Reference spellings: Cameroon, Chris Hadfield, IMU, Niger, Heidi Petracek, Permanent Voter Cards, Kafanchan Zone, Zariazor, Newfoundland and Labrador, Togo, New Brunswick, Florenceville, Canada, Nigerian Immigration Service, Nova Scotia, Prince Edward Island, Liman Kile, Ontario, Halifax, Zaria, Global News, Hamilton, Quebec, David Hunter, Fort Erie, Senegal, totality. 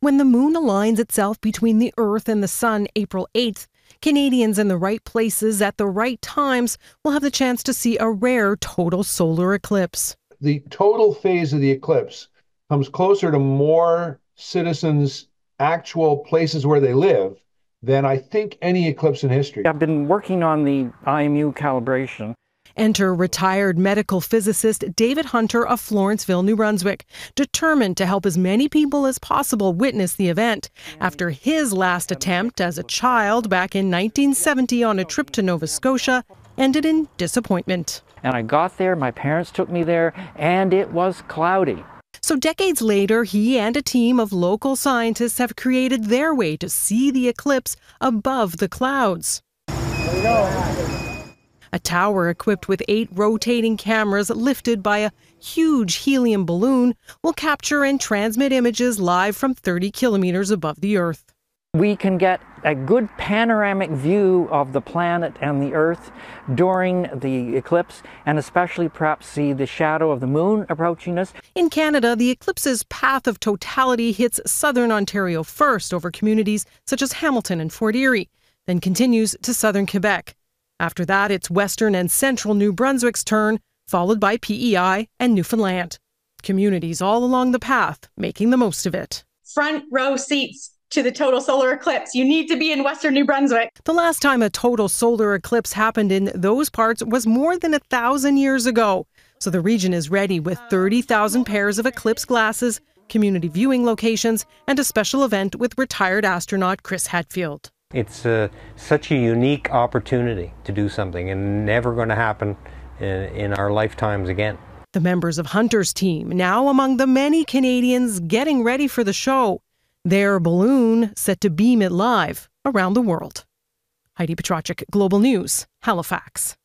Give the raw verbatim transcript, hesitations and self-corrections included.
when the moon aligns itself between the Earth and the sun April eighth, Canadians in the right places at the right times will have the chance to see a rare total solar eclipse. The total phase of the eclipse comes closer to more citizens' actual places where they live than I think any eclipse in history. I've been working on the I M U calibration. Enter retired medical physicist David Hunter of Florenceville, New Brunswick, determined to help as many people as possible witness the event after his last attempt as a child back in nineteen seventy on a trip to Nova Scotia ended in disappointment. And I got there, my parents took me there, and it was cloudy. So decades later, he and a team of local scientists have created their way to see the eclipse above the clouds. There we go. A tower equipped with eight rotating cameras lifted by a huge helium balloon will capture and transmit images live from thirty kilometers above the Earth. We can get a good panoramic view of the planet and the Earth during the eclipse, and especially perhaps see the shadow of the moon approaching us. In Canada, the eclipse's path of totality hits southern Ontario first over communities such as Hamilton and Fort Erie, then continues to southern Quebec. After that, it's western and central New Brunswick's turn, followed by P E I and Newfoundland. Communities all along the path making the most of it. Front row seats to the total solar eclipse. You need to be in western New Brunswick. The last time a total solar eclipse happened in those parts was more than a thousand years ago. So the region is ready with thirty thousand pairs of eclipse glasses, community viewing locations, and a special event with retired astronaut Chris Hadfield. It's uh, such a unique opportunity to do something and never going to happen in, in our lifetimes again. The members of Hunter's team, now among the many Canadians getting ready for the show, their balloon set to beam it live around the world. Heidi Petracek, Global News, Halifax.